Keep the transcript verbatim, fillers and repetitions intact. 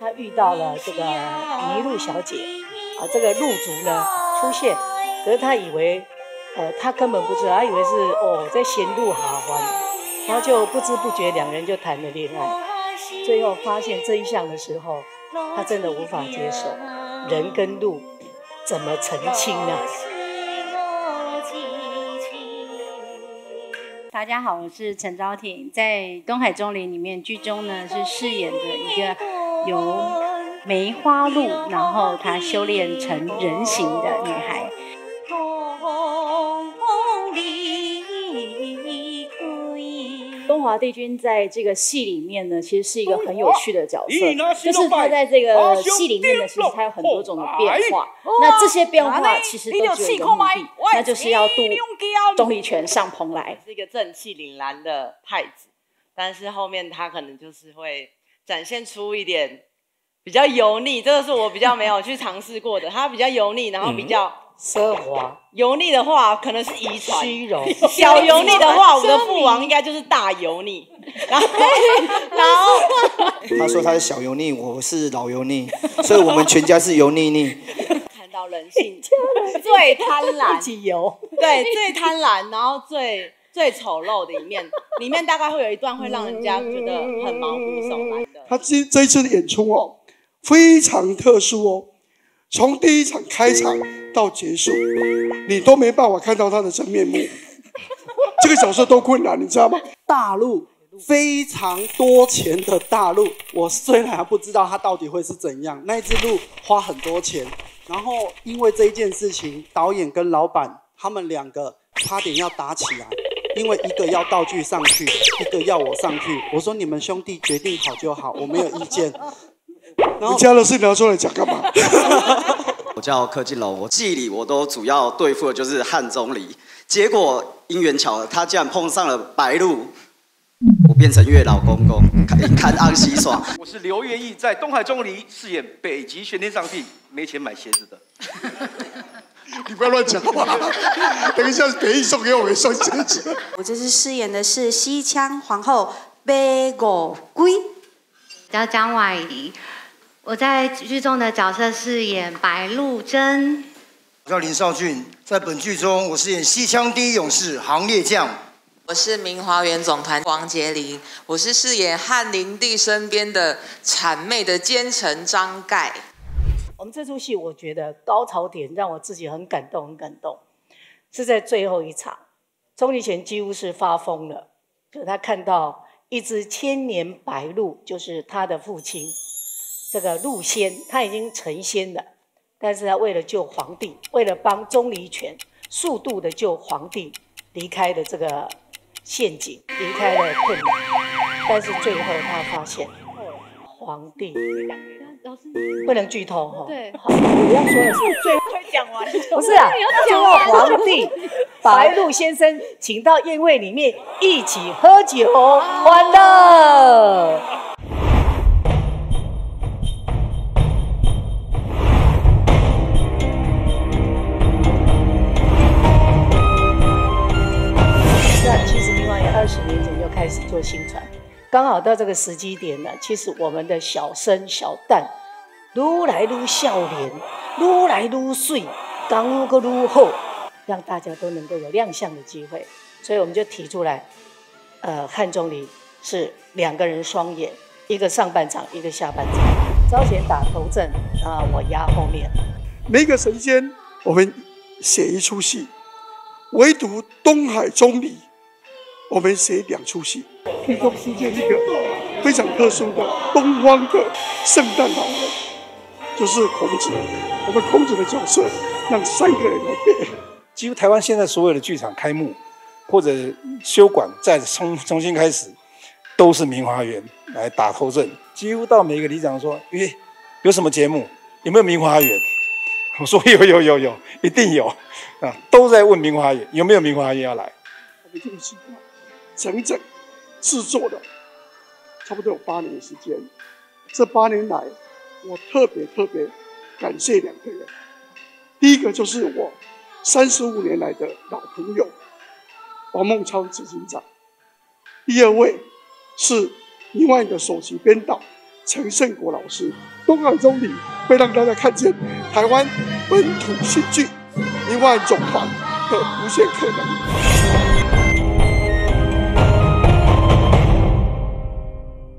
他遇到了这个麋鹿小姐啊，这个鹿族呢出现，可是他以为，呃，他根本不知道，他以为是哦在寻鹿好玩，然后就不知不觉两人就谈了恋爱。最后发现真相的时候，他真的无法接受，人跟鹿怎么成亲啊？大家好，我是陈昭婷，在东海钟林里面，剧中呢是饰演着一个。 由梅花鹿，然后她修炼成人形的女孩。东华帝君在这个戏里面呢，其实是一个很有趣的角色，就是他在这个戏里面呢，其实他有很多种的变化。那这些变化其实都具有目的，那就是要渡钟离权上蓬莱，是一个正气凛然的太子，但是后面他可能就是会。 展现出一点比较油腻，这个是我比较没有去尝试过的。它比较油腻，然后比较奢华。油腻的话，可能是遗传。虚荣。小油腻的话，我们的父王应该就是大油腻。然后，然后他说他是小油腻，我是老油腻，所以我们全家是油腻腻。看到人性最贪婪，最油，对，最贪婪，然后最。 最丑陋的一面，里面大概会有一段会让人家觉得很毛骨悚然的。他这这一次的演出哦，非常特殊哦，从第一场开场到结束，你都没办法看到他的真面目，这个角色多困难，你知道吗？大陆非常多钱的大陆，我虽然还不知道它到底会是怎样，那一只鹿花很多钱，然后因为这一件事情，导演跟老板他们两个差点要打起来。 因为一个要道具上去，一个要我上去。我说你们兄弟决定好就好，我没有意见。然后家的事聊出来讲干嘛？我叫柯敬龙，我戏里我都主要对付的就是汉钟离。结果因缘巧合，他竟然碰上了白鹿，我变成月老公公，看安喜爽。我是刘元义，在东海钟离饰演北极玄天上帝，没钱买鞋子的。你不要乱讲话！等一下，别送给我一双鞋子。我这次饰演的是西羌皇后白骨龟，叫江婉仪。我在剧中的角色饰演白鹿贞。我叫林少俊，在本剧中我饰演西羌第一勇士行列将。我是明华园总团王杰林，我是饰演汉灵帝身边的谄媚的奸臣张盖。 我们这出戏，我觉得高潮点让我自己很感动，很感动，是在最后一场，钟离权几乎是发疯了，就他看到一只千年白鹿，就是他的父亲，这个鹿仙，他已经成仙了，但是他为了救皇帝，为了帮钟离权速度的救皇帝，离开了这个陷阱，离开了困难，但是最后他发现皇帝。 不能剧透哈。对，我要说的是最后讲完。不是啊，最后皇帝白鹿先生请到宴会里面一起喝酒玩乐。是啊，其实明华园二十年前就开始做薪传。 刚好到这个时机点呢，其实我们的小生小旦，愈来愈笑脸，愈来愈水，讲个愈好，让大家都能够有亮相的机会。所以我们就提出来，呃，汉钟离是两个人双演，一个上半场，一个下半场。招贤打头阵啊，我压后面。每个神仙，我们写一出戏，唯独东海钟离。 我们写两出戏，提供世界一个非常特殊的东方的圣诞老人，就是孔子。我们孔子的角色让三个人来演。几乎台湾现在所有的剧场开幕或者修馆再重重新开始，都是明华园来打头阵。几乎到每一个里长说：“咦，有什么节目？有没有明华园？”我说：“有有有有，一定有啊！”都在问明华园有没有明华园要来。我们就是。 整整制作了差不多有八年的时间，这八年来，我特别特别感谢两个人。第一个就是我三十五年来的老朋友王孟超执行长，第二位是另外一个首席编导陈胜国老师，《东海中里》会让大家看见台湾本土戏剧另外一种团的无限可能。